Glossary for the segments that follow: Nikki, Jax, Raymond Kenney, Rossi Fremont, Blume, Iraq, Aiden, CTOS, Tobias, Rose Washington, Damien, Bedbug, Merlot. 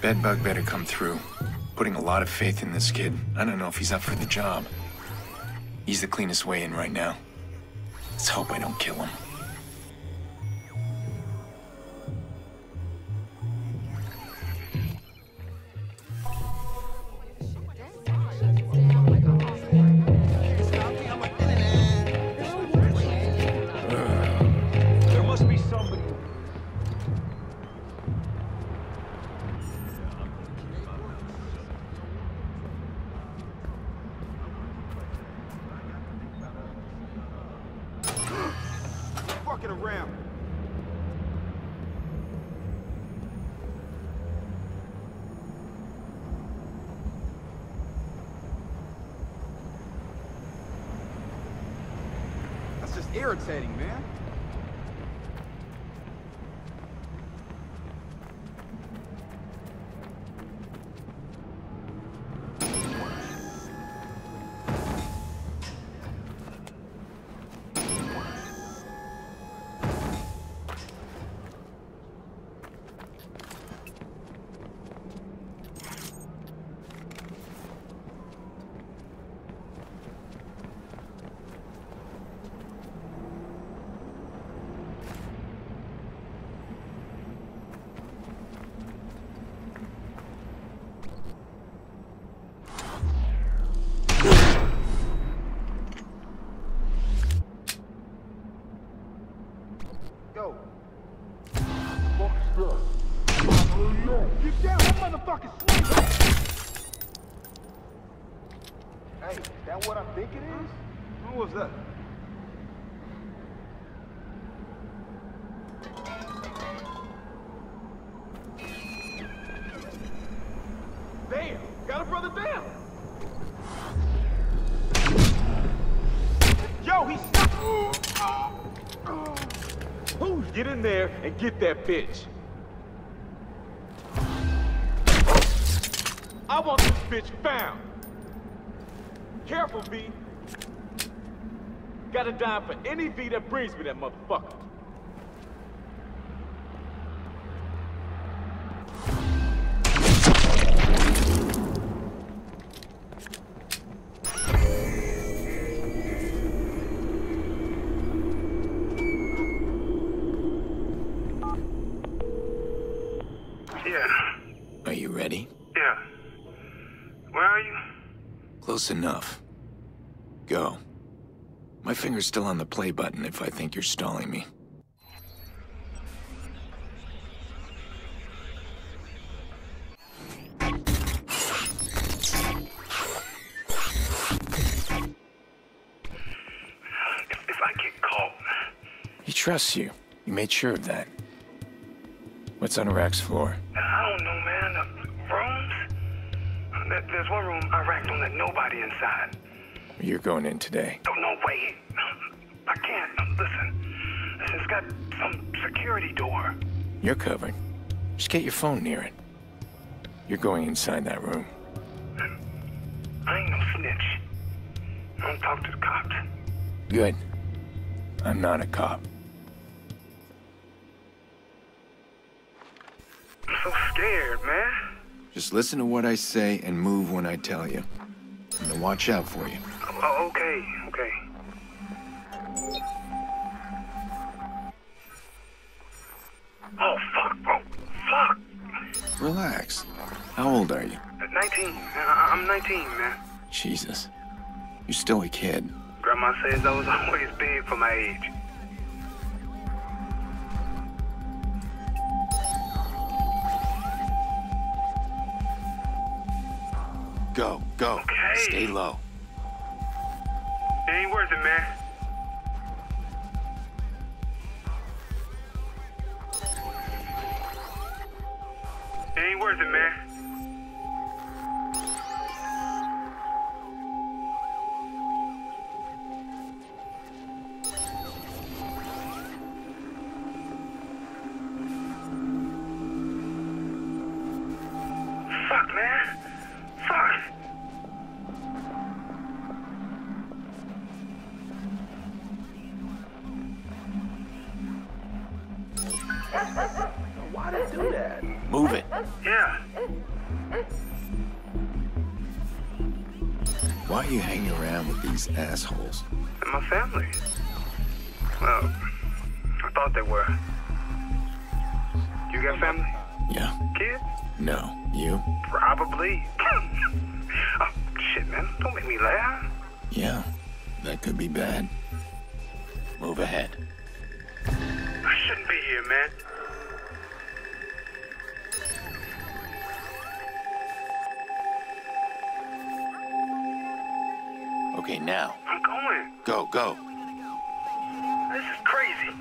Bedbug better come through. Putting a lot of faith in this kid. I don't know if he's up for the job. He's the cleanest way in right now. Let's hope I don't kill him. Irritating, man. Get in there and get that bitch. I want this bitch found. Careful, V. Got a dime for any V that brings me that motherfucker. Enough. Go. My finger's still on the play button if I think you're stalling me. If I get caught... He trusts you. You made sure of that. What's on Iraq's floor? I don't know, man. There's one room Iraq don't let nobody inside. You're going in today. Oh, no way. I can't. Listen, it's got some security door. You're covered. Just get your phone near it. You're going inside that room. I ain't no snitch. I don't talk to the cops. Good. I'm not a cop. I'm so scared, man. Just listen to what I say and move when I tell you. I'm gonna watch out for you. Oh, okay, okay. Oh, fuck, bro. Fuck! Relax. How old are you? 19. I'm 19, man. Jesus. You're still a kid. Grandma says I was always big for my age. Go, go. Okay. Stay low. It ain't worth it, man. It ain't worth it, man. Why'd it do that? Move it. Yeah. Why are you hanging around with these assholes? They're my family. Well, I thought they were. You got family? Yeah. Kids? No. You? Probably. Oh, shit, man. Don't make me laugh. Yeah. That could be bad. Move ahead. I shouldn't be here, man. Okay, now. I'm going. Go, go. This is crazy.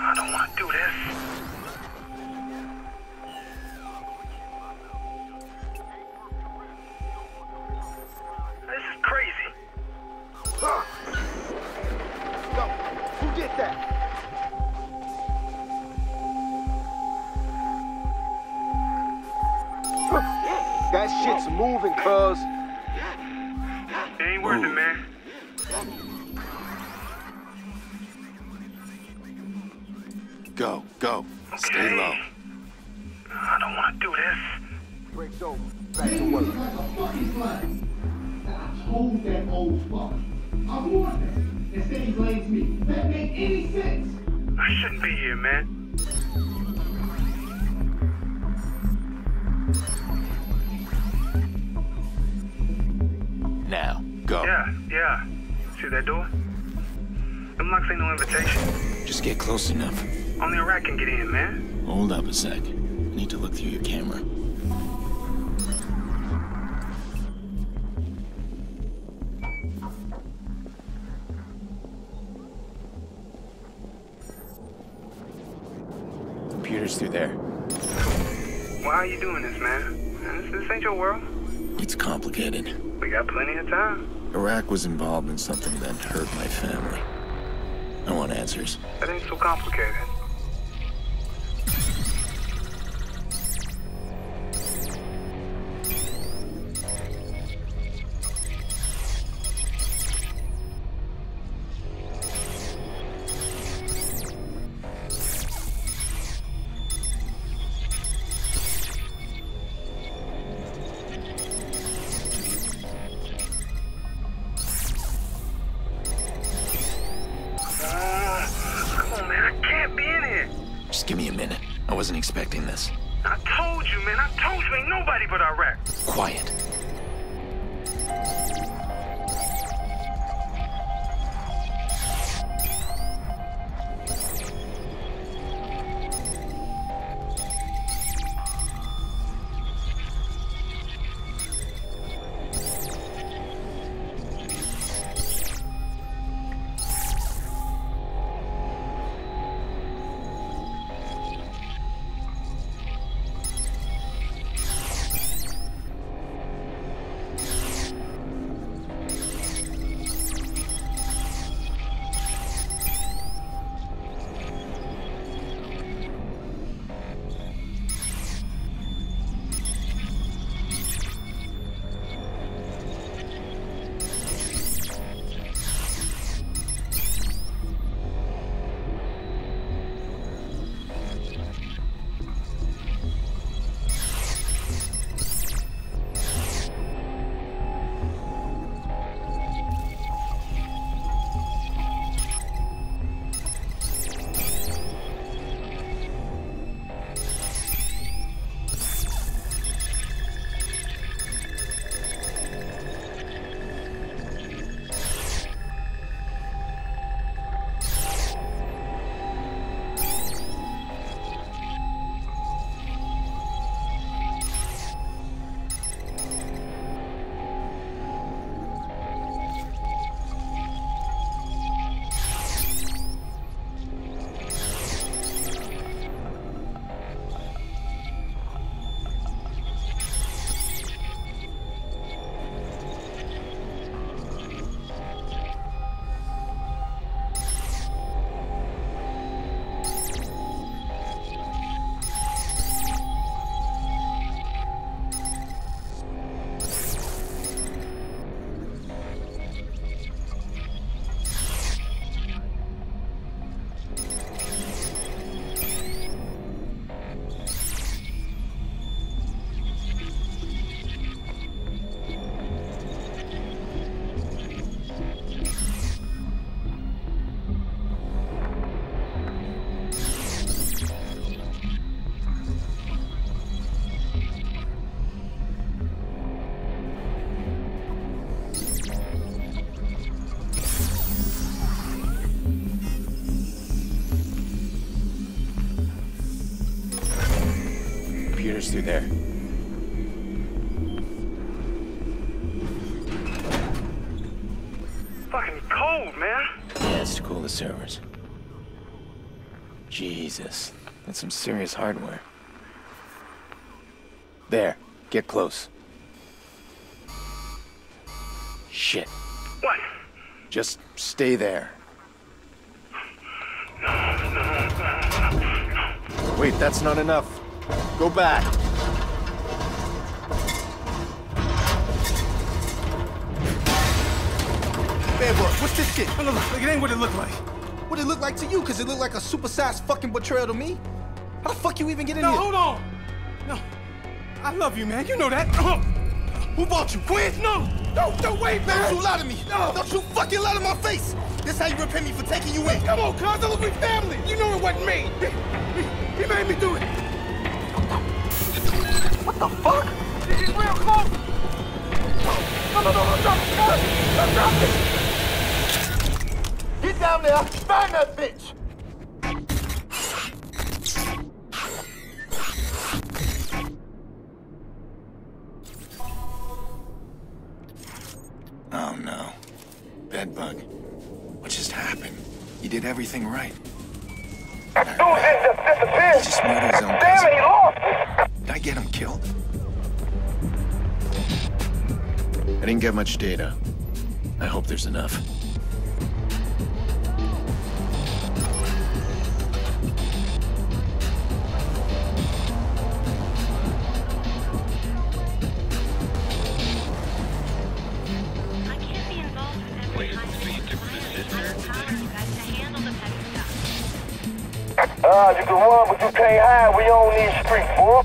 I don't want to do this. Moving, cuz. It ain't worth it, man. Go, go. Okay. Stay low. I don't want to do this. Breaks over. Back to work. I told that old fuck. I warned him. Instead he blames me. That make any sense. I shouldn't be here, man. Now, go. Yeah, yeah. See that door? Them locks ain't no invitation. Just get close enough. Only a rat can get in, man. Hold up a sec. I need to look through your camera. Computer's through there. Why are you doing this, man? This ain't your world. It's complicated. We got plenty of time. Iraq was involved in something that hurt my family. I want answers. That ain't so complicated. goes through there. Fucking cold, man. Yeah, it's to cool the servers. Jesus, that's some serious hardware. There, get close. Shit. What? Just stay there. No. Wait, that's not enough. Go back. Man, boy, what's this shit? No, look, it ain't what it looked like. What it looked like to you? Cause it looked like a super-sized fucking betrayal to me. How the fuck you even get in here? No, hold on. No, I love you, man. You know that. Who bought you? Quinn? No. Don't wait, man! Don't you lie to me! No! Don't you fucking lie to my face! This how you repent me for taking you in! Come on, cuz, look, we family! You know it wasn't me! He made me do it! What the fuck? He's real close! No, drop it, cuz! Don't drop it! Get down there! Find that bitch! Oh no. Bedbug. What just happened? He did everything right. That dude didn't just disappear! He just murdered his own cousin. Damn it, he lost! Did I get him killed? I didn't get much data. I hope there's enough. You can run, but you can't hide. We on these streets, boy.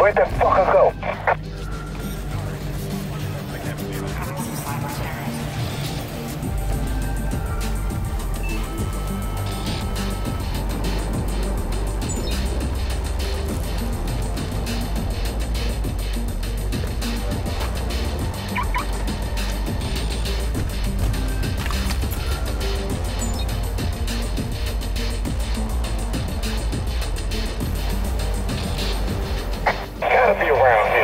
Where'd that fucker go? Be around here.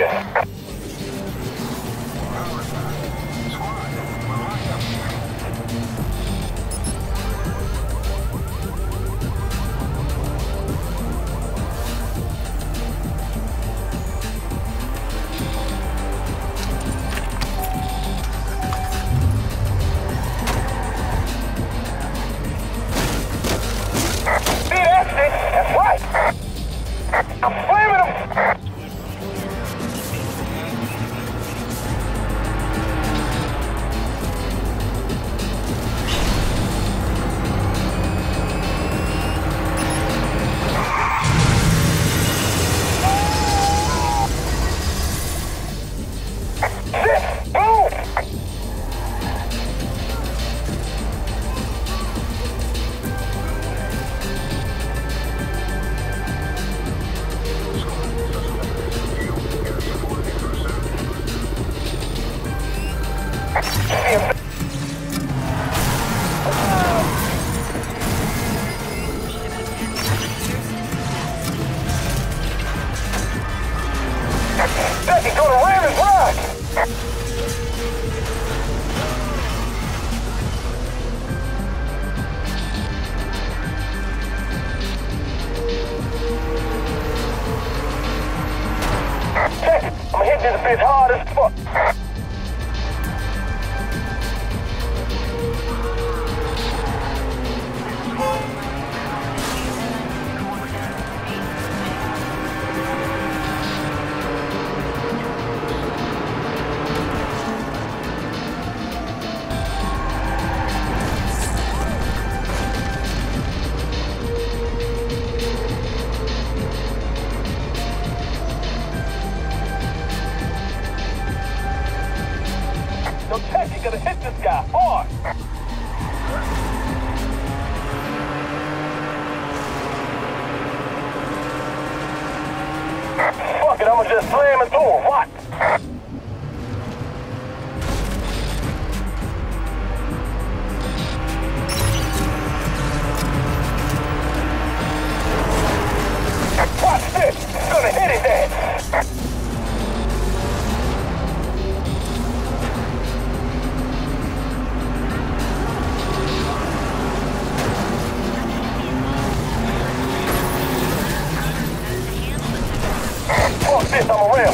was just slamming through them. What? Watch this! It's gonna hit his ass! This, I'm a rim.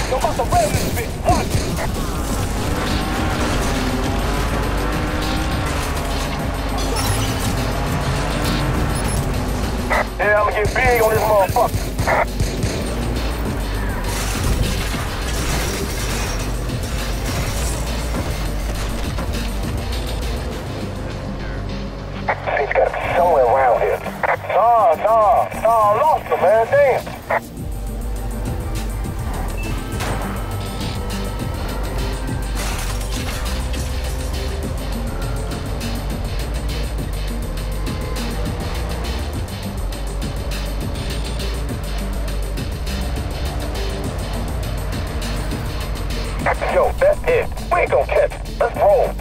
I'm about to ram this bitch. What? Yeah, I'ma get big on this motherfucker. He's gotta be somewhere around here. Nah, I lost him, man, damn. Yo, that's it. We ain't gonna catch it. Let's roll.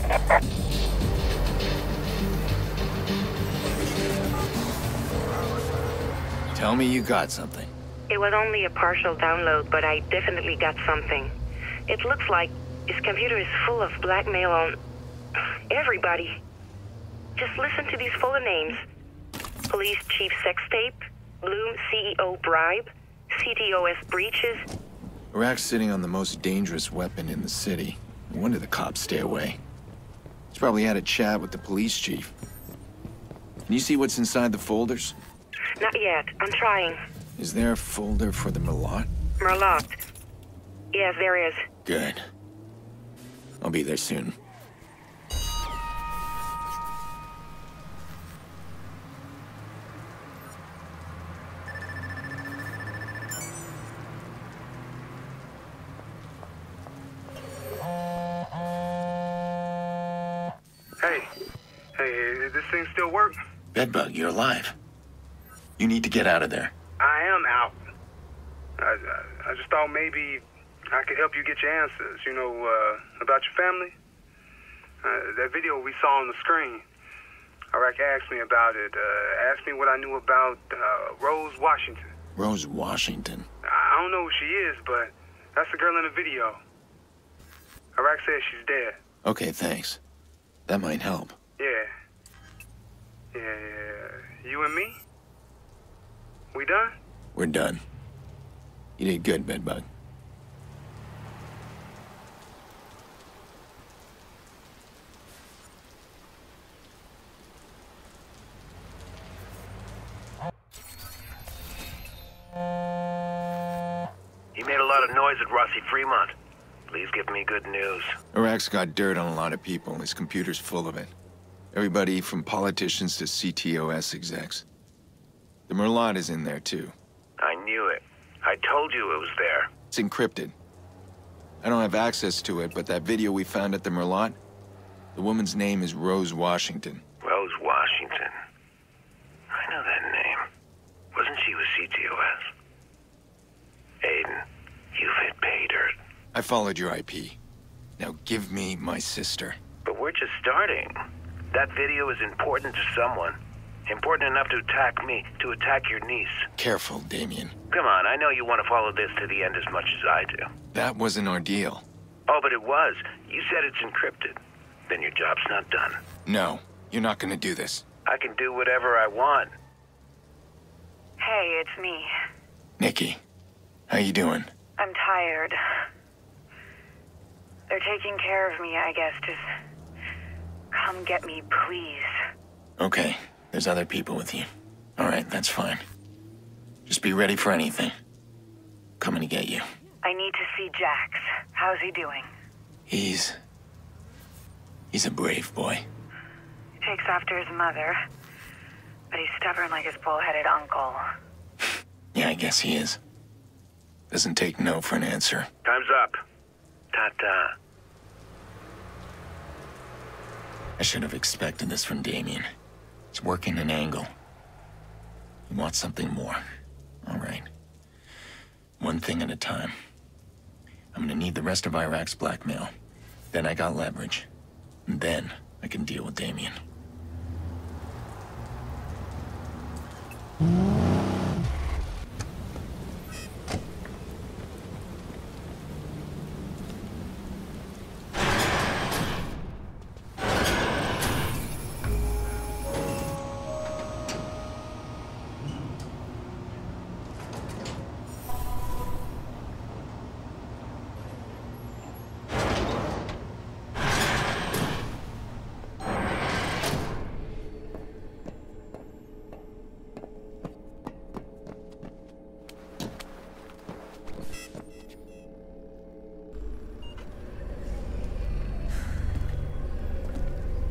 Tell me you got something. It was only a partial download, but I definitely got something. It looks like his computer is full of blackmail on everybody. Just listen to these fuller names. Police chief sex tape, Blume CEO bribe, CTOS breaches. Iraq's sitting on the most dangerous weapon in the city. No wonder the cops stay away. He's probably had a chat with the police chief. Can you see what's inside the folders? Not yet. I'm trying. Is there a folder for the Merlot? Merlot. Yes, there is. Good. I'll be there soon. Hey, this thing still work? Bedbug, you're alive. You need to get out of there. I am out. I just thought maybe I could help you get your answers, you know, about your family. That video we saw on the screen, Iraq asked me about it, asked me what I knew about Rose Washington. Rose Washington? I don't know who she is, but that's the girl in the video. Iraq says she's dead. Okay, thanks. That might help. Yeah. You and me? We done? We're done. You did good, Bedbug. You made a lot of noise at Rossi Fremont. Please give me good news. Iraq's got dirt on a lot of people. His computer's full of it. Everybody from politicians to CTOS execs. The Merlot is in there, too. I knew it. I told you it was there. It's encrypted. I don't have access to it, but that video we found at the Merlot, the woman's name is Rose Washington. Rose Washington. I know that name. Wasn't she with CTOS? Aiden, you've hit pay dirt. I followed your IP. Now give me my sister. But we're just starting. That video is important to someone. Important enough to attack me, to attack your niece. Careful, Damien. Come on, I know you want to follow this to the end as much as I do. That wasn't our deal. Oh, but it was. You said it's encrypted. Then your job's not done. No, you're not gonna do this. I can do whatever I want. Hey, it's me. Nikki, how you doing? I'm tired. They're taking care of me, I guess. Just come get me, please. Okay. There's other people with you. All right, that's fine. Just be ready for anything. Coming to get you. I need to see Jax. How's he doing? He's a brave boy. He takes after his mother, but he's stubborn like his bullheaded uncle. Yeah, I guess he is. Doesn't take no for an answer. Time's up. Ta-ta. I should have expected this from Damien. He's working an angle. He wants something more. All right. One thing at a time. I'm gonna need the rest of Iraq's blackmail. Then I got leverage. And then I can deal with Damien.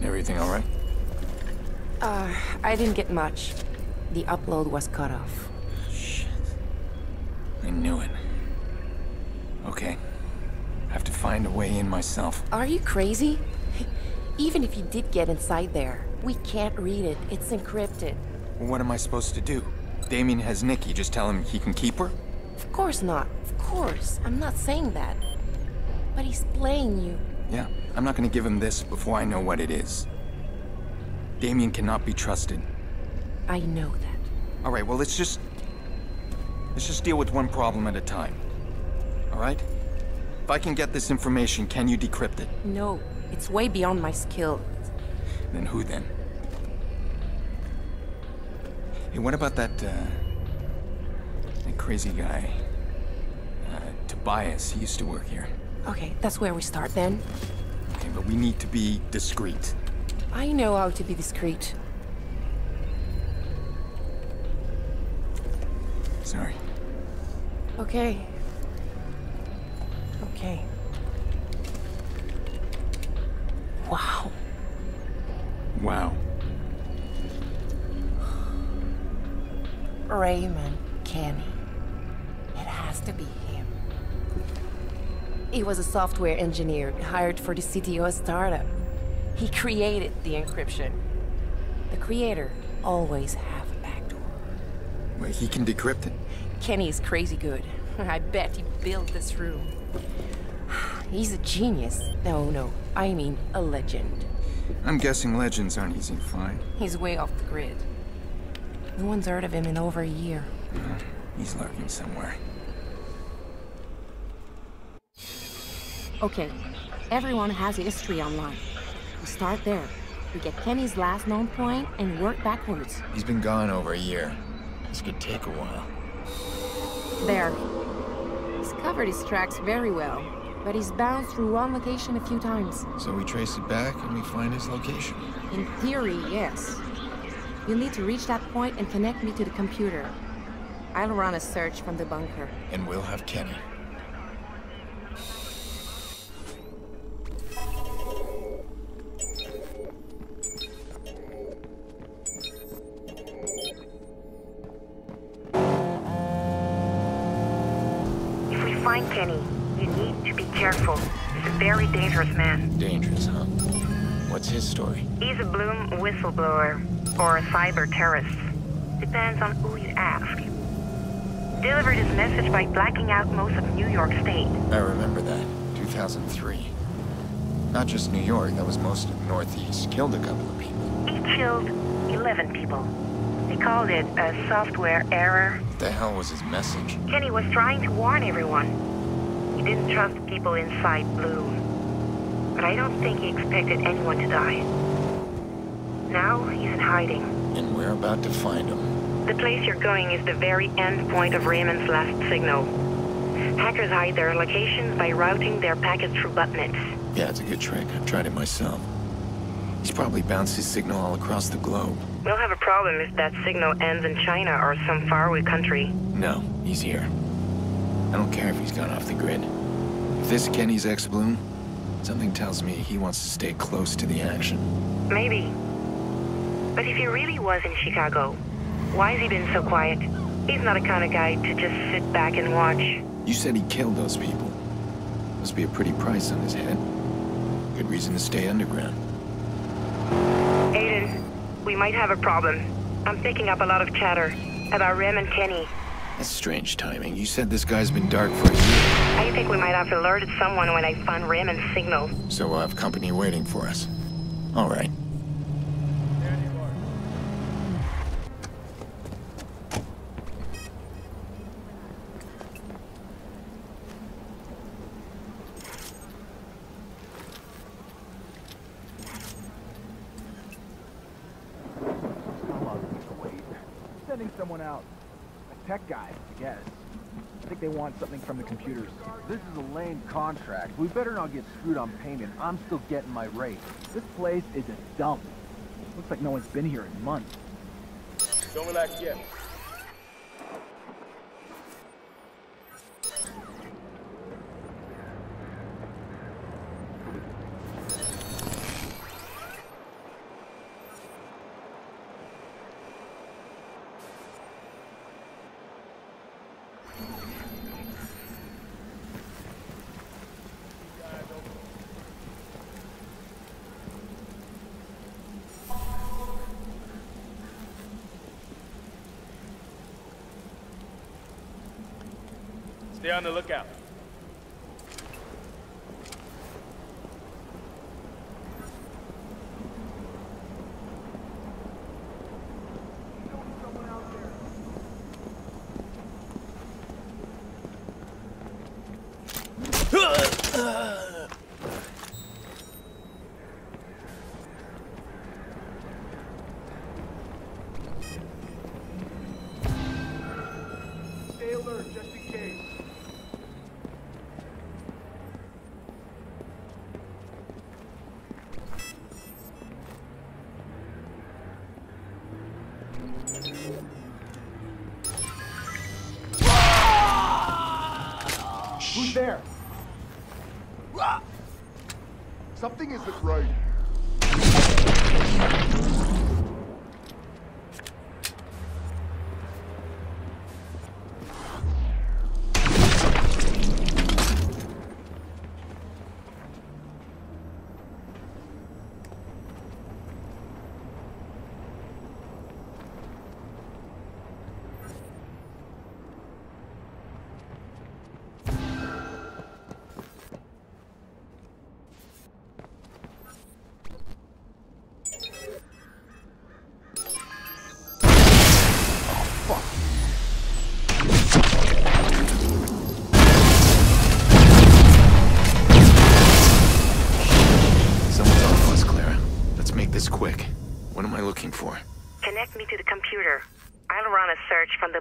Everything all right? I didn't get much. The upload was cut off. Shit. I knew it. Okay. I have to find a way in myself. Are you crazy? Even if you did get inside there, we can't read it. It's encrypted. Well, what am I supposed to do? Damien has Nikki. Just tell him he can keep her? Of course not. Of course. I'm not saying that. But he's playing you. Yeah, I'm not gonna give him this before I know what it is. Damien cannot be trusted. I know that. All right, well, let's just deal with one problem at a time. All right? If I can get this information, can you decrypt it? No, it's way beyond my skill. Then who then? Hey, what about that crazy guy? Tobias, he used to work here. Okay, that's where we start then. Okay, but we need to be discreet. I know how to be discreet. Sorry. Okay. Okay. Wow. Wow. Raymond Kenney. It has to be. He was a software engineer hired for the CTOS startup. He created the encryption. The creator always have a backdoor. Well, he can decrypt it. Kenny is crazy good. I bet he built this room. He's a genius. No, I mean a legend. I'm guessing legends aren't easy to find. He's way off the grid. No one's heard of him in over a year. He's lurking somewhere. Okay, everyone has a history online. We start there. We get Kenny's last known point and work backwards. He's been gone over a year. This could take a while. There. He's covered his tracks very well, but he's bounced through one location a few times. So we trace it back and we find his location? In theory, yes. You'll need to reach that point and connect me to the computer. I'll run a search from the bunker. And we'll have Kenny. Kenny, you need to be careful. He's a very dangerous man. Dangerous, huh? What's his story? He's a Blume whistleblower, or a cyber terrorist. Depends on who you ask. Delivered his message by blacking out most of New York State. I remember that. 2003. Not just New York, that was most of Northeast. Killed a couple of people. He killed 11 people. They called it a software error. What the hell was his message? Kenny was trying to warn everyone. He didn't trust people inside Blume, but I don't think he expected anyone to die. Now he's in hiding. And we're about to find him. The place you're going is the very end point of Raymond's last signal. Hackers hide their locations by routing their packets through botnets. Yeah, it's a good trick. I've tried it myself. He's probably bounced his signal all across the globe. We'll have a problem if that signal ends in China or some faraway country. No, he's here. I don't care if he's gone off the grid. If this Kenny's ex-Blume, something tells me he wants to stay close to the action. Maybe. But if he really was in Chicago, why has he been so quiet? He's not the kind of guy to just sit back and watch. You said he killed those people. Must be a pretty price on his head. Good reason to stay underground. Aiden, we might have a problem. I'm picking up a lot of chatter about Raymond Kenney. That's strange timing. You said this guy's been dark for a year. I think we might have alerted someone when I found Raymond's signal. So we'll have company waiting for us. All right. Something from the computers. This is a lame contract. We better not get screwed on payment. I'm still getting my rate. This place is a dump. Looks like no one's been here in months. Don't relax yet. Stay on the lookout. There. Something isn't right.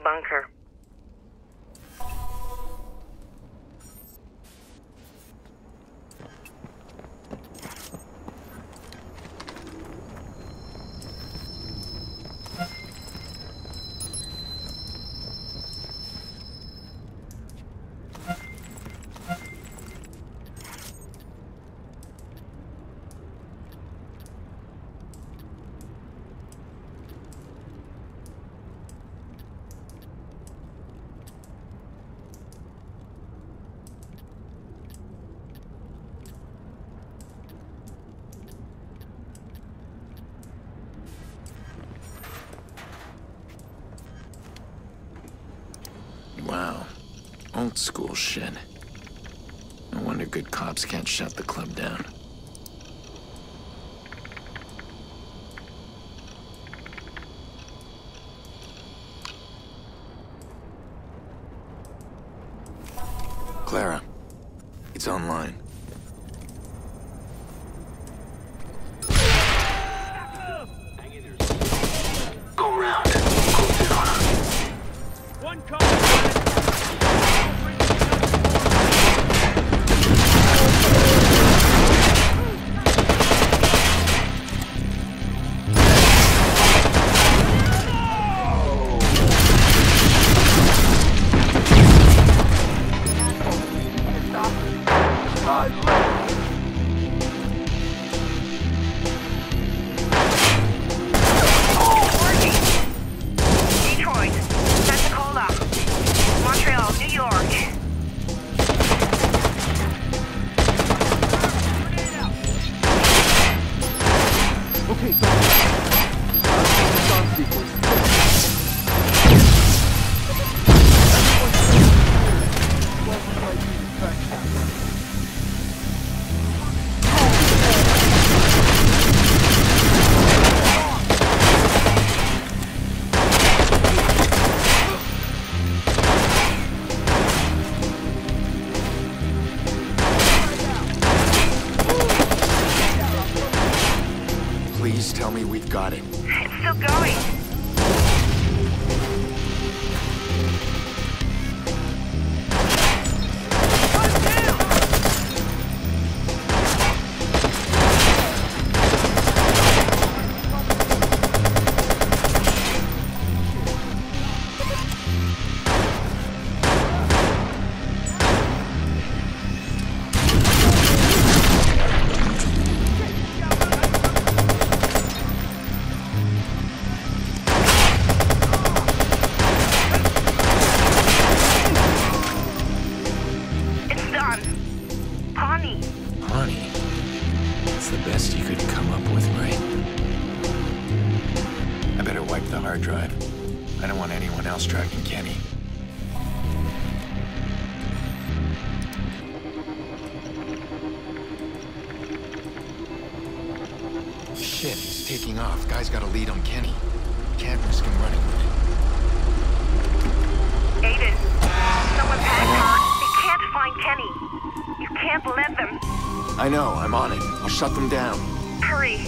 Bunker. Old school shit. No wonder good cops can't shut the club down. Clara, it's online. Go round. One call. me we've got it. It's still going. Shut them down. Hurry.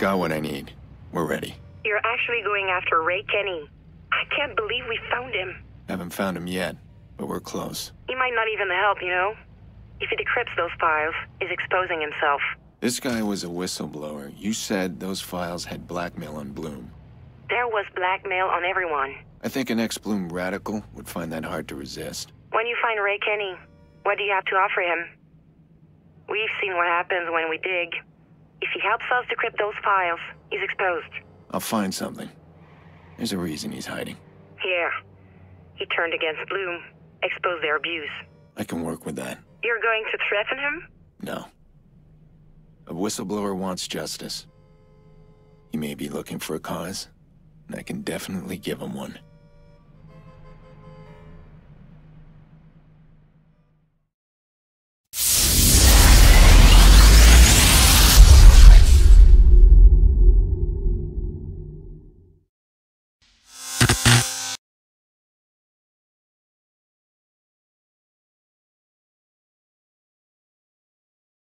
Got what I need. We're ready. You're actually going after Ray Kenney. I can't believe we found him. Haven't found him yet, but we're close. He might not even help, you know? If he decrypts those files, he's exposing himself. This guy was a whistleblower. You said those files had blackmail on Blume. There was blackmail on everyone. I think an ex-Blume radical would find that hard to resist. When you find Ray Kenney, what do you have to offer him? We've seen what happens when we dig. If he helps us decrypt those files, he's exposed. I'll find something. There's a reason he's hiding. Yeah. He turned against Blume, exposed their abuse. I can work with that. You're going to threaten him? No. A whistleblower wants justice. He may be looking for a cause, and I can definitely give him one.